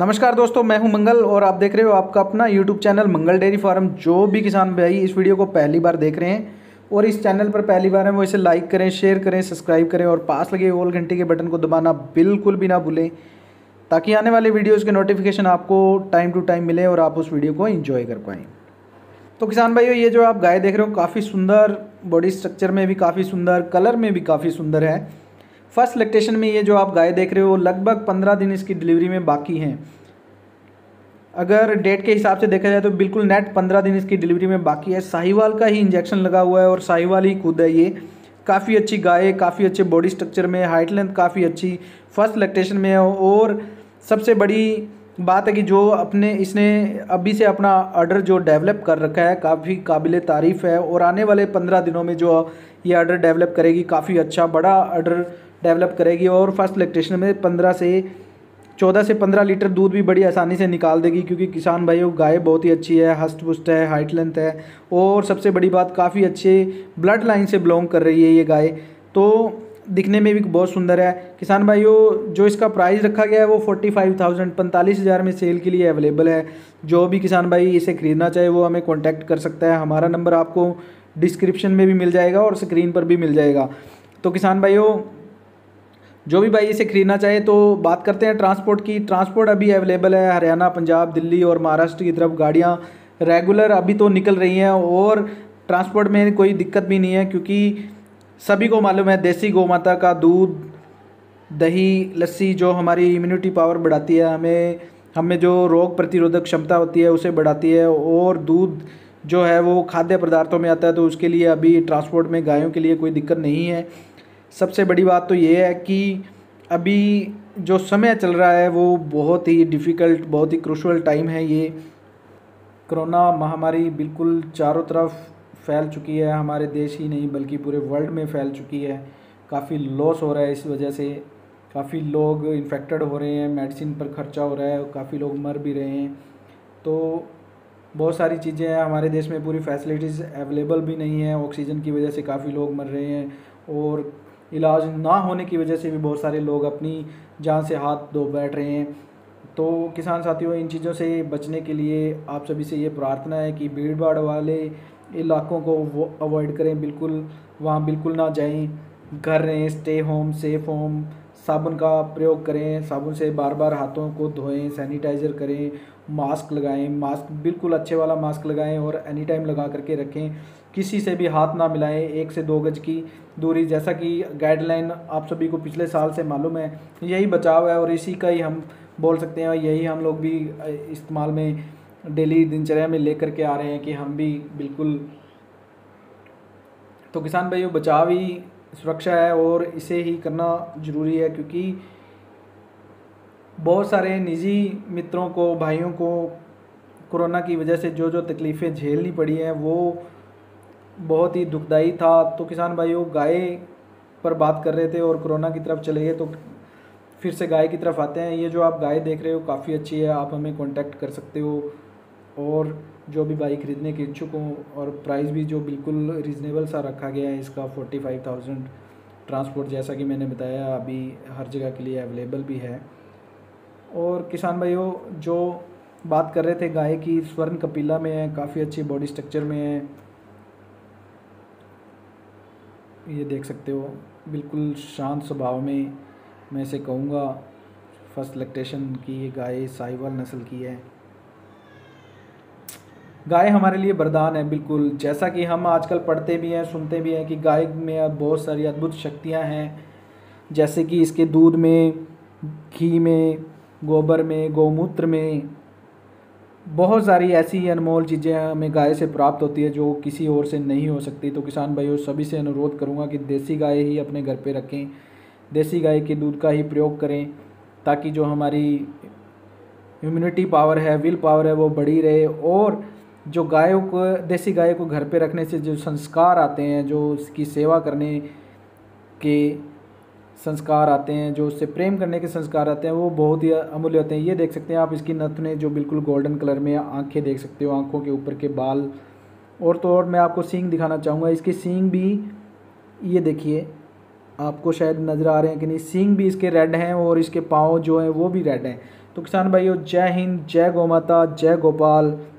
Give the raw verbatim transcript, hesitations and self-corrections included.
नमस्कार दोस्तों, मैं हूं मंगल और आप देख रहे हो आपका अपना YouTube channel Mangal dairy farm. जो भी किसान भाई इस वीडियो को पहली बार देख रहे हैं और इस चैनल पर पहली बार हैं वो इसे लाइक करें, शेयर करें, सब्सक्राइब करें और पास लगे ऑल घंटी के बटन को दबाना बिल्कुल भी ना भूलें ताकि आने वाले वीडियोज़ के नोटिफिकेशन आपको टाइम टू टाइम मिले और आप उस वीडियो को एंजॉय कर पाएँ। तो किसान भाइयों, ये जो आप गाय देख रहे हो काफ़ी सुंदर, बॉडी स्ट्रक्चर में भी काफ़ी सुंदर, कलर में भी काफ़ी सुंदर है। फर्स्ट लैक्टेशन में ये जो आप गाय देख रहे हो लगभग पंद्रह दिन इसकी डिलीवरी में बाकी हैं। अगर डेट के हिसाब से देखा जाए तो बिल्कुल नेट पंद्रह दिन इसकी डिलीवरी में बाकी है। साहिवाल का ही इंजेक्शन लगा हुआ है और साहिवाल ही खुद है। ये काफ़ी अच्छी गाय है, काफ़ी अच्छे बॉडी स्ट्रक्चर में, हाइट लेंथ काफ़ी अच्छी फर्स्ट लैक्टेशन में है। और सबसे बड़ी बात है कि जो अपने इसने अभी से अपना आर्डर जो डेवलप कर रखा है काफ़ी काबिल तारीफ़ है। और आने वाले पंद्रह दिनों में जो ये आर्डर डेवलप करेगी काफ़ी अच्छा बड़ा आर्डर डेवलप करेगी और फर्स्ट लैक्टेशन में पंद्रह से चौदह से पंद्रह लीटर दूध भी बड़ी आसानी से निकाल देगी, क्योंकि किसान भाइयों गाय बहुत ही अच्छी है, हस्ट पुष्ट है, हाइट लेंथ है और सबसे बड़ी बात काफ़ी अच्छे ब्लड लाइन से बिलोंग कर रही है ये गाय, तो दिखने में भी बहुत सुंदर है। किसान भाइयों, जो इसका प्राइस रखा गया है वो फोर्टी फाइव थाउजेंड पैंतालीस हज़ार में सेल के लिए अवेलेबल है। जो भी किसान भाई इसे ख़रीदना चाहे वो हमें कॉन्टैक्ट कर सकता है। हमारा नंबर आपको डिस्क्रिप्शन में भी मिल जाएगा और स्क्रीन पर भी मिल जाएगा। तो किसान भाइयों, जो भी भाई इसे खरीदना चाहे, तो बात करते हैं ट्रांसपोर्ट की। ट्रांसपोर्ट अभी अवेलेबल है हरियाणा, पंजाब, दिल्ली और महाराष्ट्र की तरफ गाड़ियां रेगुलर अभी तो निकल रही हैं और ट्रांसपोर्ट में कोई दिक्कत भी नहीं है, क्योंकि सभी को मालूम है देसी गौमाता का दूध, दही, लस्सी जो हमारी इम्यूनिटी पावर बढ़ाती है, हमें हमें जो रोग प्रतिरोधक क्षमता होती है उसे बढ़ाती है। और दूध जो है वो खाद्य पदार्थों में आता है, तो उसके लिए अभी ट्रांसपोर्ट में गायों के लिए कोई दिक्कत नहीं है। सबसे बड़ी बात तो ये है कि अभी जो समय चल रहा है वो बहुत ही डिफ़िकल्ट, बहुत ही क्रूशियल टाइम है। ये कोरोना महामारी बिल्कुल चारों तरफ फैल चुकी है, हमारे देश ही नहीं बल्कि पूरे वर्ल्ड में फैल चुकी है। काफ़ी लॉस हो रहा है, इस वजह से काफ़ी लोग इन्फेक्टेड हो रहे हैं, मेडिसिन पर खर्चा हो रहा है, काफ़ी लोग मर भी रहे हैं। तो बहुत सारी चीज़ें हैं, हमारे देश में पूरी फैसिलिटीज़ अवेलेबल भी नहीं है। ऑक्सीजन की वजह से काफ़ी लोग मर रहे हैं और इलाज ना होने की वजह से भी बहुत सारे लोग अपनी जान से हाथ धो बैठ रहे हैं। तो किसान साथियों, इन चीज़ों से बचने के लिए आप सभी से ये प्रार्थना है कि भीड़ भाड़ वाले इलाकों को वो अवॉइड करें, बिल्कुल वहाँ बिल्कुल ना जाएं, घर रहें, स्टे होम, सेफ होम, साबुन का प्रयोग करें, साबुन से बार बार हाथों को धोएं, सैनिटाइज़र करें, मास्क लगाएं, मास्क बिल्कुल अच्छे वाला मास्क लगाएं और एनी टाइम लगा करके रखें, किसी से भी हाथ ना मिलाएं, एक से दो गज की दूरी, जैसा कि गाइडलाइन आप सभी को पिछले साल से मालूम है। यही बचाव है और इसी का ही हम बोल सकते हैं और यही हम लोग भी इस्तेमाल में डेली दिनचर्या में लेकर के आ रहे हैं कि हम भी बिल्कुल। तो किसान भाइयों, बचाव ही सुरक्षा है और इसे ही करना ज़रूरी है, क्योंकि बहुत सारे निजी मित्रों को, भाइयों को कोरोना की वजह से जो जो तकलीफ़ें झेलनी पड़ी हैं वो बहुत ही दुखदाई था। तो किसान भाइयों, गाय पर बात कर रहे थे और कोरोना की तरफ चले गए, तो फिर से गाय की तरफ आते हैं। ये जो आप गाय देख रहे हो काफ़ी अच्छी है, आप हमें कांटेक्ट कर सकते हो और जो भी भाई ख़रीदने के इच्छुक हों, और प्राइस भी जो बिल्कुल रीज़नेबल सा रखा गया है इसका फोर्टी फाइव थाउजेंड। ट्रांसपोर्ट जैसा कि मैंने बताया अभी हर जगह के लिए अवेलेबल भी है। और किसान भाइयों, जो बात कर रहे थे गाय की, स्वर्ण कपिला में है, काफ़ी अच्छी बॉडी स्ट्रक्चर में है, ये देख सकते हो, बिल्कुल शांत स्वभाव में मैं इसे कहूँगा। फर्स्ट लैक्टेशन की ये गाय साहिवाल नस्ल की है। गाय हमारे लिए वरदान है बिल्कुल, जैसा कि हम आजकल पढ़ते भी हैं, सुनते भी हैं कि गाय में अब बहुत सारी अद्भुत शक्तियां हैं, जैसे कि इसके दूध में, घी में, गोबर में, गौमूत्र में बहुत सारी ऐसी अनमोल चीज़ें हमें गाय से प्राप्त होती है जो किसी और से नहीं हो सकती। तो किसान भाइयों, सभी से अनुरोध करूँगा कि देसी गाय ही अपने घर पे रखें, देसी गाय के दूध का ही प्रयोग करें, ताकि जो हमारी इम्यूनिटी पावर है, विल पावर है वो बढ़ी रहे। और जो गायों को, देसी गाय को घर पे रखने से जो संस्कार आते हैं, जो उसकी सेवा करने के संस्कार आते हैं, जो उससे प्रेम करने के संस्कार आते हैं, वो बहुत ही अमूल्य होते हैं। ये देख सकते हैं आप इसकी नथने जो बिल्कुल गोल्डन कलर में, आंखें देख सकते हो, आंखों के ऊपर के बाल। और तो और मैं आपको सींग दिखाना चाहूँगा, इसकी सींग भी, ये देखिए आपको शायद नज़र आ रहे हैं कि नहीं, सींग भी इसके रेड हैं और इसके पाँव जो हैं वो भी रेड हैं। तो किसान भाइयों, जय हिंद, जय गौ माता, जय गोपाल।